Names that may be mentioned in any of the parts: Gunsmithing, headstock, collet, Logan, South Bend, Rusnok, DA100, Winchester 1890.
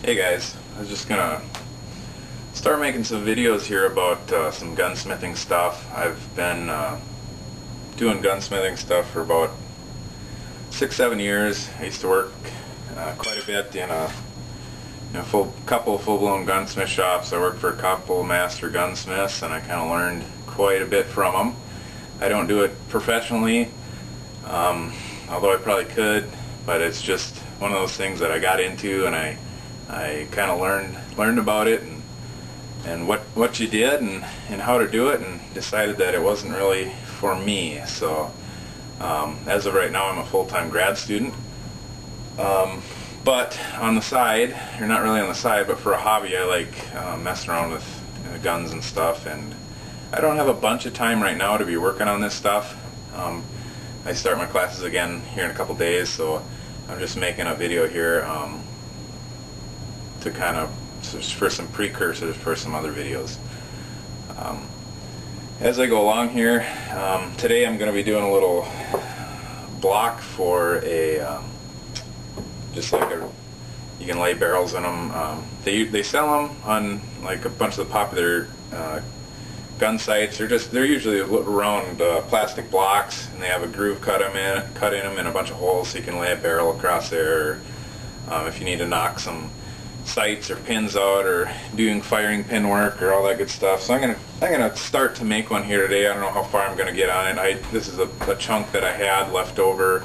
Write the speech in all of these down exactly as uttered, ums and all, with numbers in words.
Hey guys, I was just gonna start making some videos here about uh, some gunsmithing stuff. I've been uh, doing gunsmithing stuff for about six, seven years. I used to work uh, quite a bit in a, in a full, couple full-blown gunsmith shops. I worked for a couple master gunsmiths and I kind of learned quite a bit from them. I don't do it professionally, um, although I probably could, but it's just one of those things that I got into and I I kind of learned learned about it and and what what you did and and how to do it, and decided that it wasn't really for me. So um, as of right now, I'm a full-time grad student, um, but on the side, or not really on the side, but for a hobby, I like uh, messing around with uh, guns and stuff. And I don't have a bunch of time right now to be working on this stuff. Um, I start my classes again here in a couple days, so I'm just making a video here. Um, to kind of for some precursors for some other videos. Um, as I go along here, um, today I'm going to be doing a little block for a um, just like a you can lay barrels in them. Um, they they sell them on like a bunch of the popular uh, gun sites. They're just they're usually round uh, plastic blocks, and they have a groove cut them in cut in them and a bunch of holes so you can lay a barrel across there. Um, if you need to knock some sights or pins out, or doing firing pin work, or all that good stuff. So I'm gonna I'm gonna start to make one here today. I don't know how far I'm gonna get on it. I this is a, a chunk that I had left over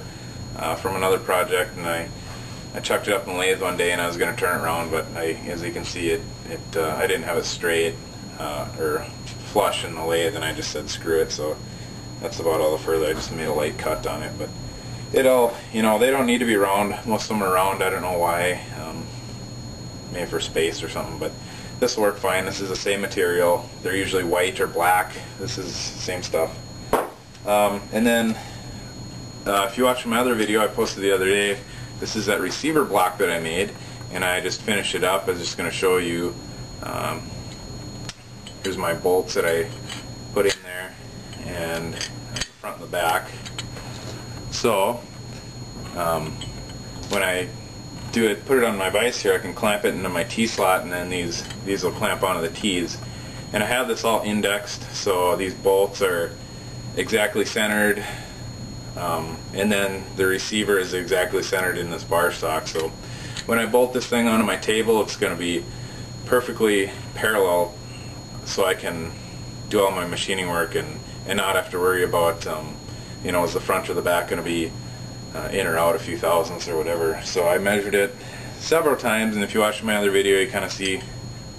uh, from another project, and I I chucked it up and lathe one day, and I was gonna turn it around, but I, as you can see, it it uh, I didn't have it straight uh, or flush in the lathe, and I just said screw it. So that's about all the further. I just made a light cut on it, but it'll you know they don't need to be round. Most of them are round. I don't know why. Um, Maybe for space or something, but this will work fine. This is the same material. They're usually white or black. This is the same stuff. Um, and then, uh, if you watch my other video I posted the other day, this is that receiver block that I made, and I just finished it up. I was just going to show you. Um, here's my bolts that I put in there, and the front and the back. So, um, when I do it, put it on my vise here, I can clamp it into my T-slot, and then these these will clamp onto the T's. And I have this all indexed, so these bolts are exactly centered, um, and then the receiver is exactly centered in this bar stock. So when I bolt this thing onto my table, it's going to be perfectly parallel, so I can do all my machining work and and not have to worry about um, you know is the front or the back going to be Uh, in or out a few thousandths or whatever. So I measured it several times, and if you watch my other video you kind of see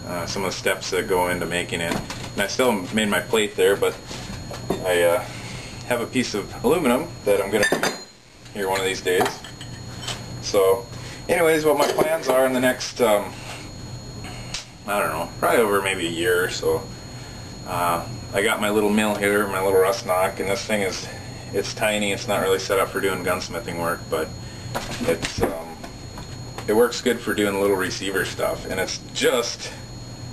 uh, some of the steps that go into making it. And I still made my plate there, but I uh, have a piece of aluminum that I'm going to do here one of these days. So anyways, what my plans are in the next um, I don't know, probably over maybe a year or so. uh, I got my little mill here, my little Rusnok, and this thing is it's tiny. It's not really set up for doing gunsmithing work, but it's um, it works good for doing little receiver stuff, and it's just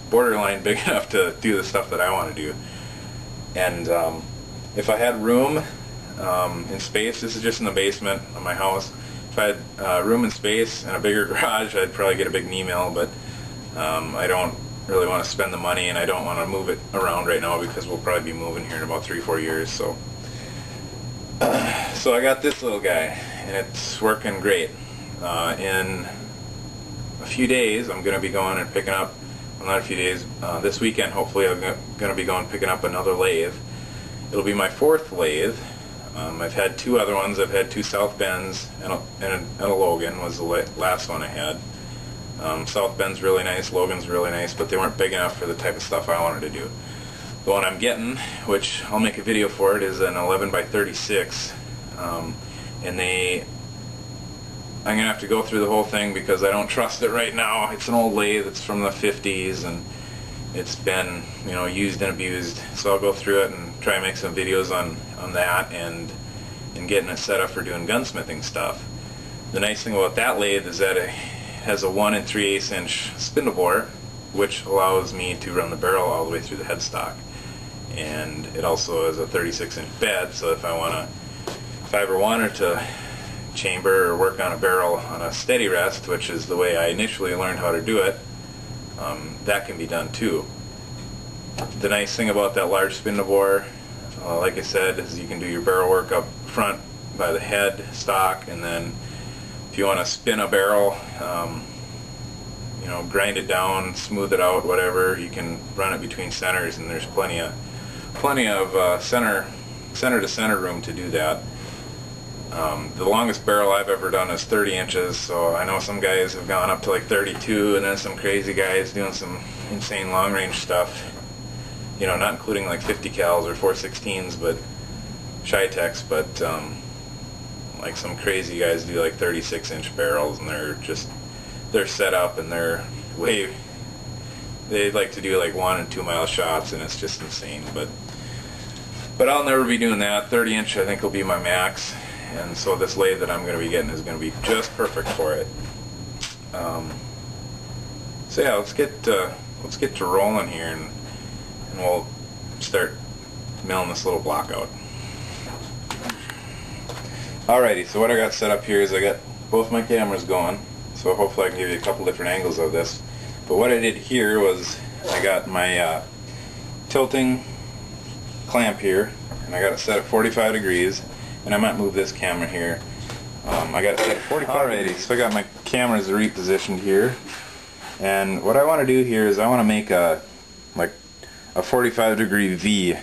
borderline big enough to do the stuff that I want to do. And um, if I had room um, and space, this is just in the basement of my house. If I had uh, room and space and a bigger garage, I'd probably get a big knee mill, but um, I don't really want to spend the money, and I don't want to move it around right now because we'll probably be moving here in about three, four years. So. Uh, so I got this little guy, and it's working great. Uh, in a few days, I'm going to be going and picking up, well, not a few days, uh, this weekend hopefully I'm going to be going and picking up another lathe. It'll be my fourth lathe. Um, I've had two other ones. I've had two South Bends, and a, and a, and a Logan was the last one I had. Um, South Bend's really nice, Logan's really nice, but they weren't big enough for the type of stuff I wanted to do. The one I'm getting, which I'll make a video for it, is an eleven by thirty-six, um, and they, I'm going to have to go through the whole thing because I don't trust it right now. It's an old lathe that's from the fifties, and it's been, you know, used and abused, so I'll go through it and try and make some videos on, on that and, and getting it set up for doing gunsmithing stuff. The nice thing about that lathe is that it has a one and three eighths inch spindle bore, which allows me to run the barrel all the way through the headstock. And it also has a thirty-six inch bed, so if I want to, if I ever wanted to chamber or work on a barrel on a steady rest, which is the way I initially learned how to do it, um, that can be done too. The nice thing about that large spindlebore, uh, like I said, is you can do your barrel work up front by the head stock, and then if you want to spin a barrel, um, you know, grind it down, smooth it out, whatever, you can run it between centers, and there's plenty of plenty of uh, center center to center room to do that. Um, the longest barrel I've ever done is thirty inches, so I know some guys have gone up to like thirty-two, and then some crazy guys doing some insane long range stuff, you know, not including like fifty cals or four sixteens, but Shytex, but um, like some crazy guys do like thirty-six inch barrels, and they're just they're set up, and they're way they like to do like one and two mile shots, and it's just insane. But but I'll never be doing that. thirty inch I think will be my max. And so this lathe that I'm going to be getting is going to be just perfect for it. Um, so yeah, let's get uh, let's get to rolling here, and, and we'll start milling this little block out. Alrighty, so what I got set up here is I got both my cameras going, so hopefully I can give you a couple different angles of this. But what I did here was I got my uh, tilting clamp here, and I got it set at forty-five degrees. And I might move this camera here. Um, I got it set at forty-five. Alrighty, so I got my cameras repositioned here, and what I want to do here is I want to make a like a forty-five degree V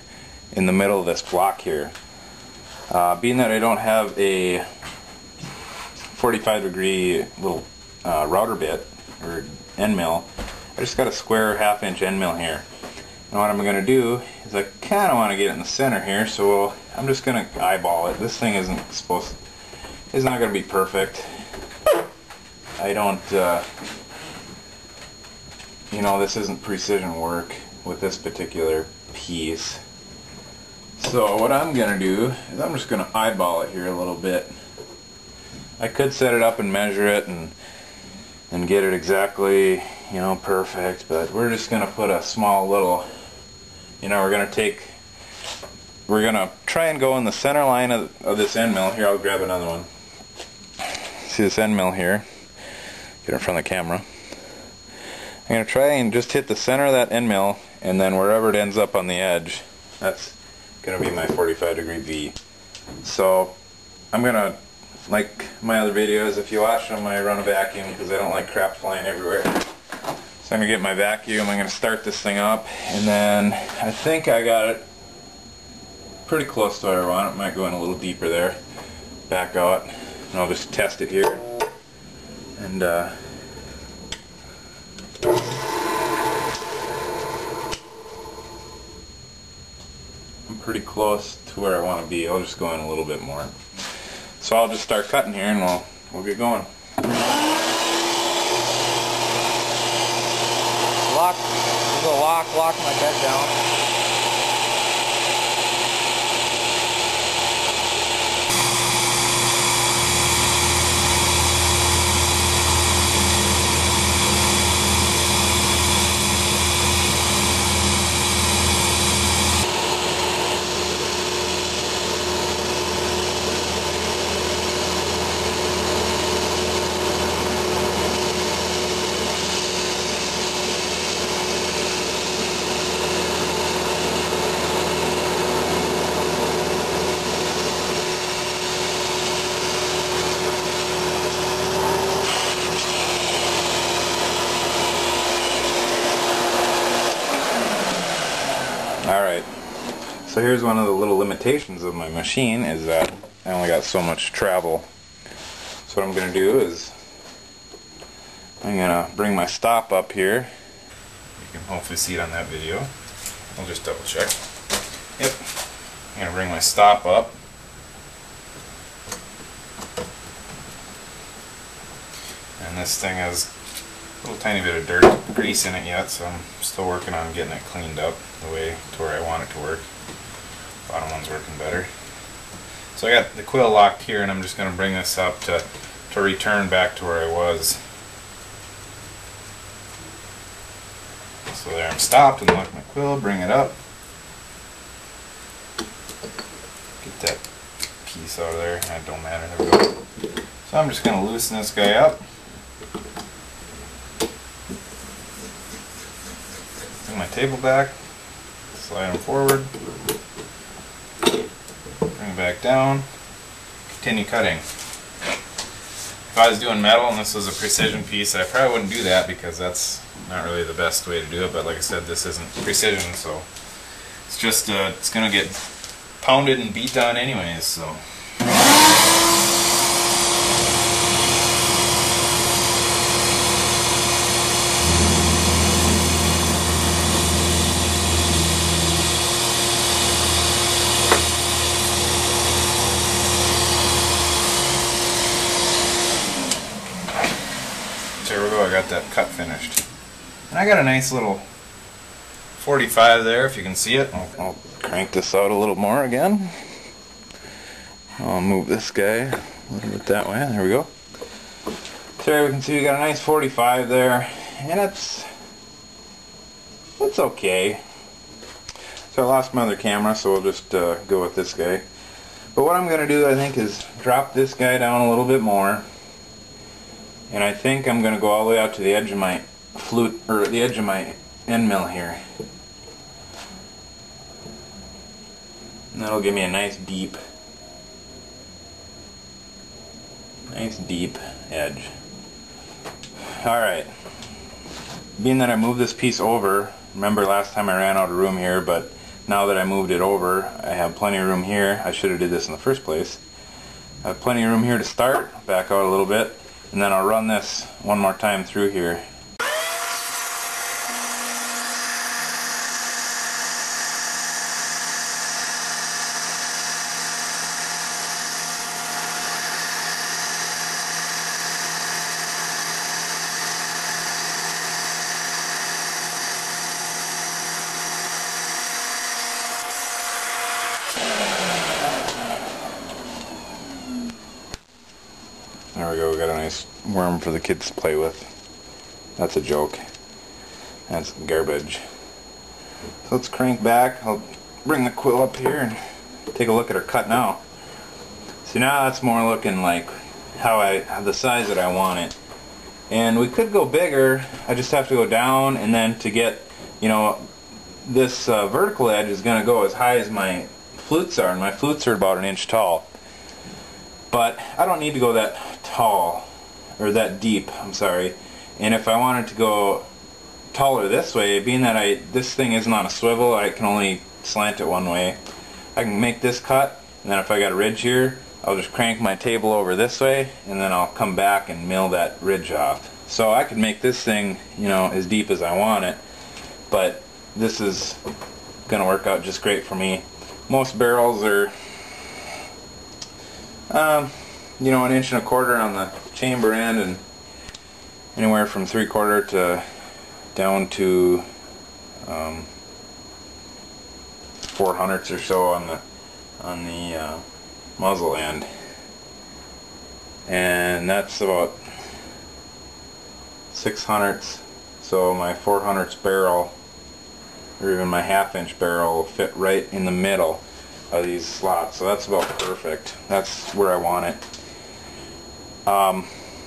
in the middle of this block here. Uh, being that I don't have a forty-five degree little uh, router bit or end mill, I just got a square half inch end mill here. And what I'm going to do is I kind of want to get it in the center here, so I'm just going to eyeball it. This thing isn't supposed to, it's not going to be perfect. I don't, uh, you know, this isn't precision work with this particular piece. So what I'm going to do is I'm just going to eyeball it here a little bit. I could set it up and measure it and and get it exactly, you know, perfect, but we're just going to put a small little, you know, we're going to take, we're going to try and go in the center line of, of this end mill. Here, I'll grab another one. See this end mill here? Get in front of the camera. I'm going to try and just hit the center of that end mill, and then wherever it ends up on the edge, that's going to be my forty-five degree V. So I'm going to, like my other videos, if you watch them, I run a vacuum because I don't like crap flying everywhere. So I'm going to get my vacuum, I'm going to start this thing up, and then I think I got it pretty close to what I want. It might go in a little deeper there. Back out, and I'll just test it here. And uh, I'm pretty close to where I want to be. I'll just go in a little bit more. So I'll just start cutting here, and we'll, we'll get going. Lock, the lock, lock my bed down. So here's one of the little limitations of my machine, is that I only got so much travel. So what I'm going to do is I'm going to bring my stop up here. You can hopefully see it on that video. I'll just double check. Yep. I'm going to bring my stop up. And this thing has a little tiny bit of dirt grease in it yet, so I'm still working on getting it cleaned up the way to where I want it to work. Bottom one's working better. So I got the quill locked here, and I'm just going to bring this up to, to return back to where I was. So there, I'm stopped and lock my quill, bring it up. Get that piece piece out of there. That don't matter. There we go. So I'm just going to loosen this guy up. Bring my table back. Slide them forward. Bring it back down. Continue cutting. If I was doing metal and this was a precision piece, I probably wouldn't do that because that's not really the best way to do it, but like I said, this isn't precision, so it's just uh, it's gonna get pounded and beat on anyways, so that cut finished. And I got a nice little forty-five there, if you can see it. I'll, I'll crank this out a little more again. I'll move this guy a little bit that way. There we go. There we can see we got a nice forty-five there, and that's that's okay. So I lost my other camera, so we'll just uh, go with this guy. But what I'm gonna do, I think, is drop this guy down a little bit more. And I think I'm going to go all the way out to the edge of my flute, or the edge of my end mill here. And that'll give me a nice deep, nice deep edge. Alright, being that I moved this piece over, remember last time I ran out of room here, but now that I moved it over, I have plenty of room here. I should have did this in the first place. I have plenty of room here to start, back out a little bit. And then I'll run this one more time through here. There we go, we got a nice worm for the kids to play with. That's a joke. That's garbage. So let's crank back. I'll bring the quill up here and take a look at her cut now. So now that's more looking like how I, the size that I want it. And we could go bigger, I just have to go down, and then to get, you know, this uh, vertical edge is going to go as high as my flutes are, and my flutes are about an inch tall. But I don't need to go that tall, or that deep, I'm sorry. And if I wanted to go taller this way, being that I this thing isn't on a swivel, I can only slant it one way. I can make this cut, and then if I got a ridge here, I'll just crank my table over this way, and then I'll come back and mill that ridge off. So I could make this thing, you know, as deep as I want it, but this is going to work out just great for me. Most barrels are Um, you know, an inch and a quarter on the chamber end, and anywhere from three quarter to down to um, four hundredths or so on the on the uh, muzzle end, and that's about six hundredths. So my four hundredths barrel, or even my half inch barrel, will fit right in the middle of these slots, so that's about perfect. That's where I want it. Um,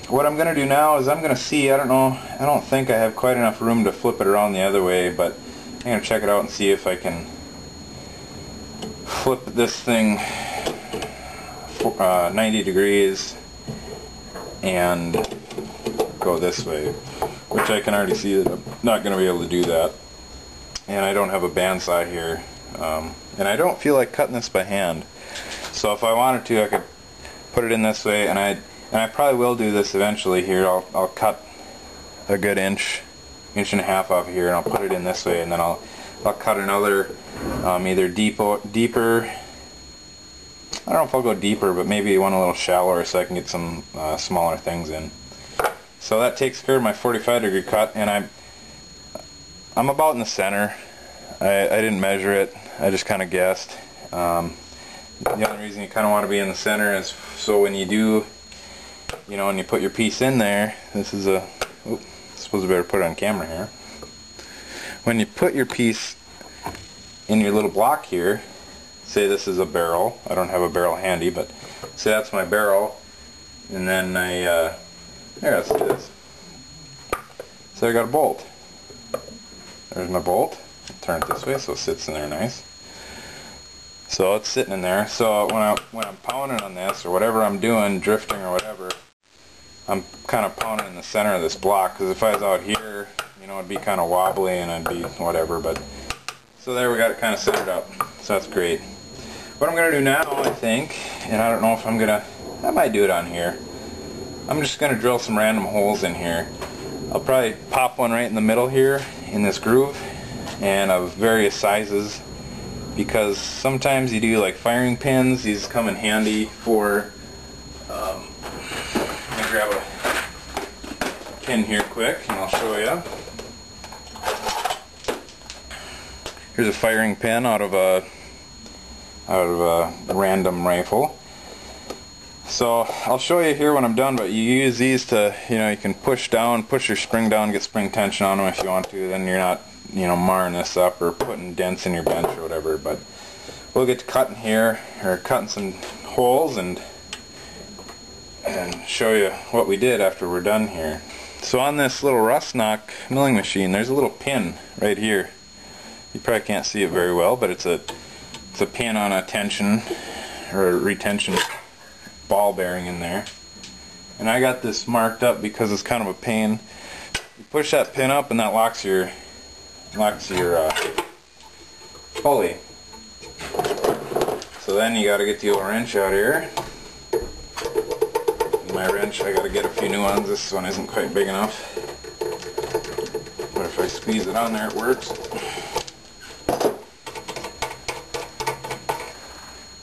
what I'm gonna do now is I'm gonna see, I don't know, I don't think I have quite enough room to flip it around the other way, but I'm gonna check it out and see if I can flip this thing uh, ninety degrees and go this way, which I can already see that I'm not gonna be able to do that, and I don't have a bandsaw here. Um, and I don't feel like cutting this by hand, so if I wanted to, I could put it in this way, and I and I probably will do this eventually here. I'll I'll cut a good inch, inch and a half off here, and I'll put it in this way, and then I'll I'll cut another um, either deep deeper. I don't know if I'll go deeper, but maybe one a little shallower so I can get some uh, smaller things in. So that takes care of my forty-five degree cut, and I'm I'm about in the center. I, I didn't measure it. I just kind of guessed. Um, the only reason you kind of want to be in the center is so when you do, you know, when you put your piece in there, this is a, oh, I suppose I better put it on camera here. When you put your piece in your little block here, say this is a barrel, I don't have a barrel handy, but See, that's my barrel, and then I, uh, there it is. So I got a bolt. There's my bolt. Turn it this way so it sits in there nice. So it's sitting in there. So when I when I'm pounding on this or whatever I'm doing, drifting or whatever, I'm kind of pounding in the center of this block, because if I was out here, you know, it'd be kind of wobbly and I'd be whatever. But so there we got it kind of centered up. So that's great. What I'm gonna do now, I think, and I don't know if I'm gonna, I might do it on here. I'm just gonna drill some random holes in here. I'll probably pop one right in the middle here in this groove, and of various sizes, because sometimes you do like firing pins. These come in handy for um, I'm gonna grab a pin here quick and I'll show you. Here's a firing pin out of a out of a random rifle. So I'll show you here when I'm done, but you use these to, you know, you can push down, push your spring down, get spring tension on them if you want to, then you're not, you know, marring this up or putting dents in your bench or whatever. But we'll get to cutting here, or cutting some holes, and and show you what we did after we're done here. So on this little Rusnok milling machine, there's a little pin right here. You probably can't see it very well, but it's a it's a pin on a tension or a retention ball bearing in there. And I got this marked up because it's kind of a pain. You push that pin up and that locks your locks your uh, pulley. So then you got to get the old wrench out here. My wrench, I got to get a few new ones. This one isn't quite big enough, but if I squeeze it on there, it works.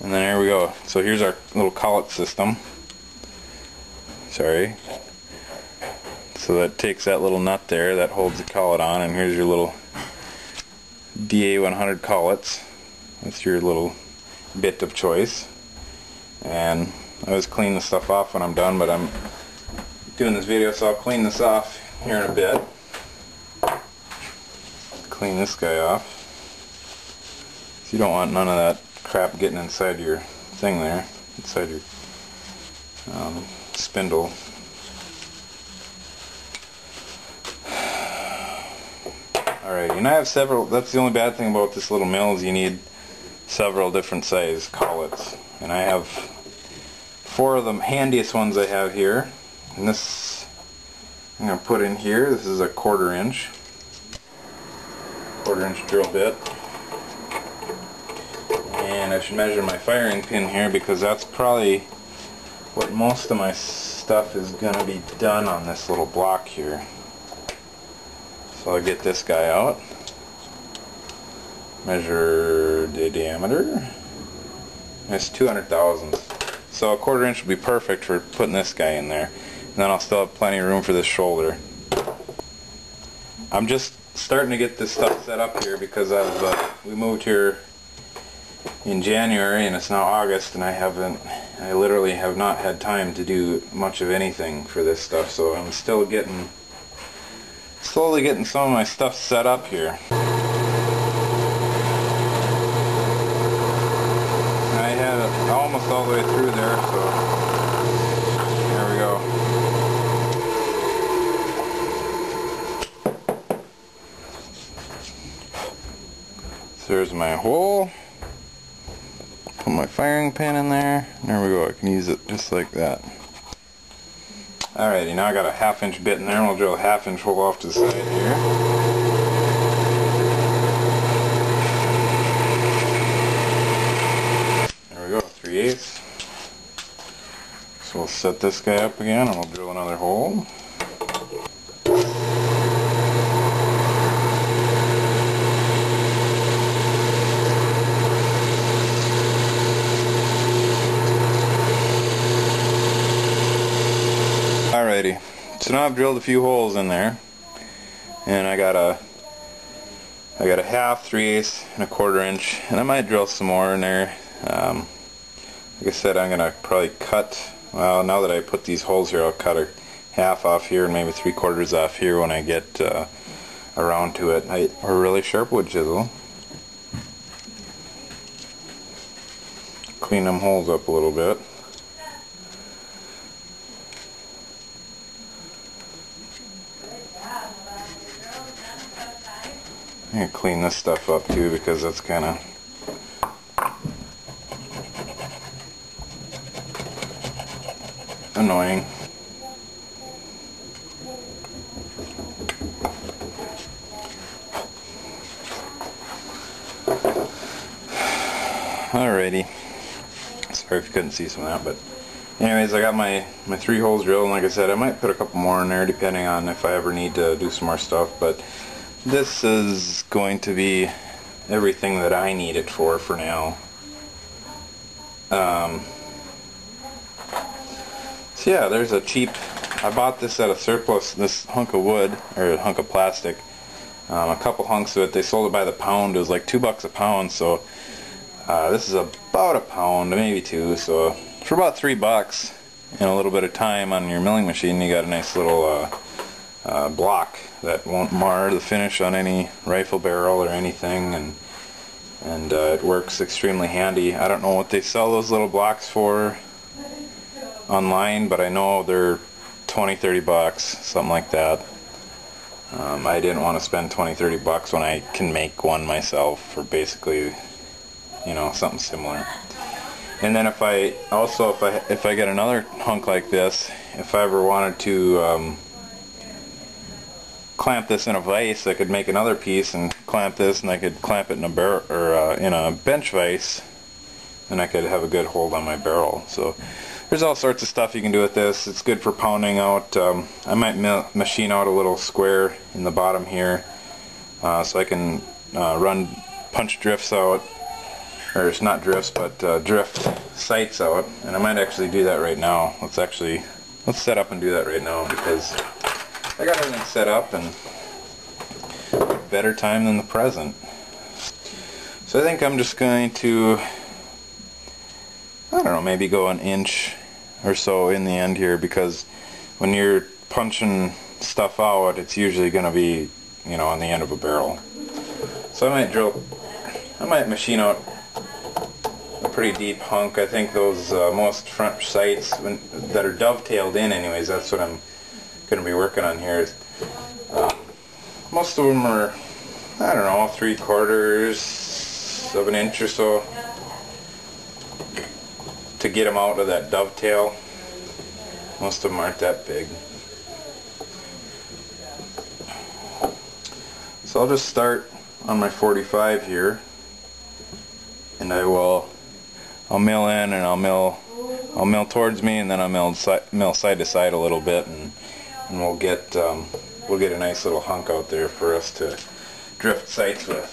And then here we go. So here's our little collet system. Sorry. So that takes that little nut there that holds the collet on, and here's your little D A one hundred collets. That's your little bit of choice. And I always clean the stuff off when I'm done, but I'm doing this video, so I'll clean this off here in a bit. Clean this guy off. So you don't want none of that crap getting inside your thing there, inside your um, spindle. Alright, and I have several. That's the only bad thing about this little mill, is you need several different size collets, and I have four of the handiest ones I have here. And this I'm going to put in here. This is a quarter inch, quarter inch drill bit. And I should measure my firing pin here, because that's probably what most of my stuff is going to be done on this little block here. So I'll get this guy out, measure the diameter, that's two hundred thousandths. So a quarter inch would be perfect for putting this guy in there, and then I'll still have plenty of room for this shoulder. I'm just starting to get this stuff set up here, because I've uh, we moved here in January and it's now August, and I haven't, I literally have not had time to do much of anything for this stuff, so I'm still getting, slowly getting some of my stuff set up here. I had it almost all the way through there, so there we go. So there's my hole. Put my firing pin in there. There we go. I can use it just like that. Alrighty, now I got a half inch bit in there, and we'll drill a half inch hole off to the side here. There we go, three eighths. So we'll set this guy up again, and we'll drill another hole. So now I've drilled a few holes in there, and I got a I got a half, three-eighths, and a quarter inch, and I might drill some more in there. Um, like I said, I'm gonna probably cut. Well, now that I put these holes here, I'll cut a half off here and maybe three quarters off here when I get uh, around to it. I, or a really sharp wood chisel. Clean them holes up a little bit. I'm going to clean this stuff up too, because that's kind of annoying. Alrighty. Sorry if you couldn't see some of that, but anyways, I got my, my three holes drilled, and like I said, I might put a couple more in there depending on if I ever need to do some more stuff, but this is going to be everything that I need it for for now. Um, so yeah, there's a cheap, I bought this at a surplus, this hunk of wood, or a hunk of plastic, um, a couple hunks of it. They sold it by the pound. It was like two bucks a pound, so uh, this is about a pound, maybe two, so for about three bucks and a little bit of time on your milling machine, you got a nice little uh, uh, block that won't mar the finish on any rifle barrel or anything, and and uh, it works extremely handy. I don't know what they sell those little blocks for online, but I know they're twenty, thirty bucks, something like that. Um, I didn't want to spend twenty, thirty bucks when I can make one myself for basically, you know, something similar. And then if I also if I if I get another hunk like this, if I ever wanted to um, clamp this in a vise, I could make another piece and clamp this, and I could clamp it in a barrel or uh, in a bench vise, and I could have a good hold on my barrel. So there's all sorts of stuff you can do with this. It's good for pounding out. Um, I might machine out a little square in the bottom here, uh, so I can uh, run punch drifts out. Or it's not drifts, but uh, drift sights out, and I might actually do that right now. Let's actually let's set up and do that right now, because I got everything set up, and better time than the present. So I think I'm just going to, I don't know, maybe go an inch or so in the end here, because when you're punching stuff out, it's usually going to be, you know, on the end of a barrel. So I might drill, I might machine out pretty deep hunk. I think those uh, most front sights when, that are dovetailed in, anyways, that's what I'm going to be working on here. Is, uh, most of them are, I don't know, three quarters of an inch or so to get them out of that dovetail. Most of them aren't that big. So I'll just start on my forty-five here, and I will I'll mill in, and I'll mill, I'll mill towards me, and then I'll mill, si mill side to side a little bit, and, and we'll get, um, we'll get a nice little hunk out there for us to drift sights with.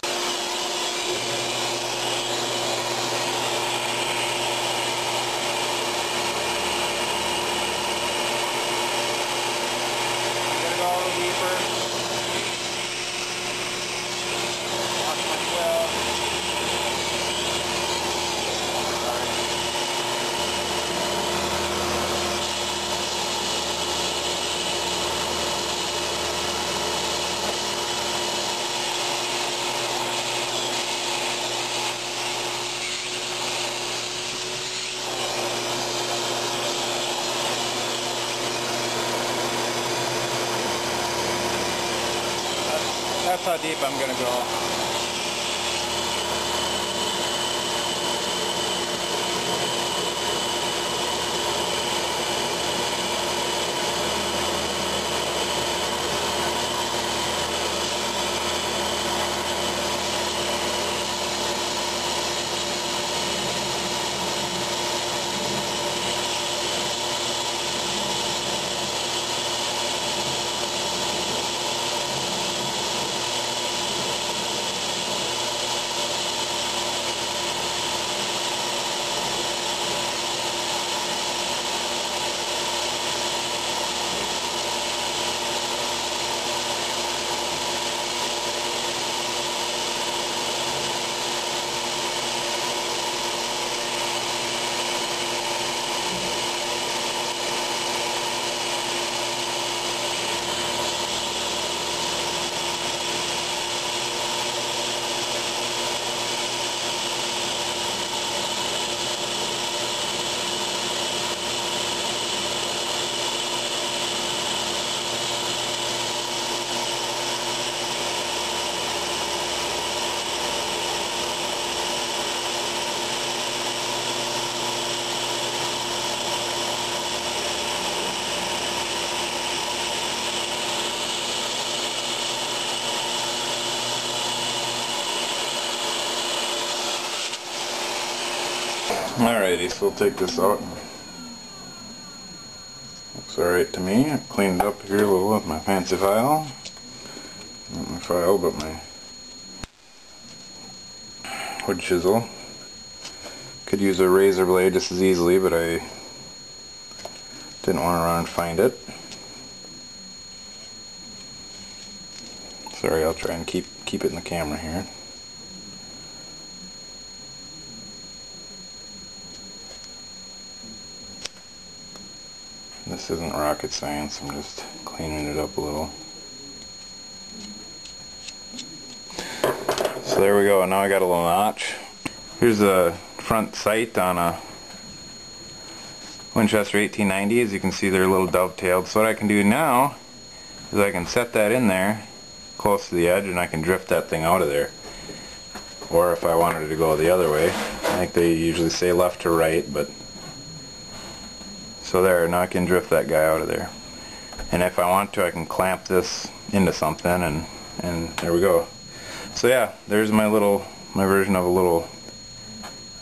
That's how deep I'm gonna go. Alrighty, so we'll take this out. Looks alright to me. I cleaned it up here a little with my fancy file. Not my file, but my wood chisel. Could use a razor blade just as easily, but I didn't want to run and find it. Sorry, I'll try and keep keep it in the camera here. This isn't rocket science, I'm just cleaning it up a little. So there we go, now I got a little notch. Here's the front sight on a Winchester eighteen ninety. As you can see, they're a little dovetailed. So what I can do now is I can set that in there close to the edge and I can drift that thing out of there. Or if I wanted to go the other way, I think they usually say left to right, but so there, now I can drift that guy out of there. And if I want to, I can clamp this into something, and and there we go. So yeah, there's my little, my version of a little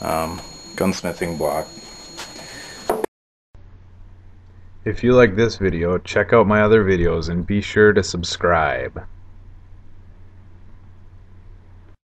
um, gunsmithing block. If you like this video, check out my other videos and be sure to subscribe.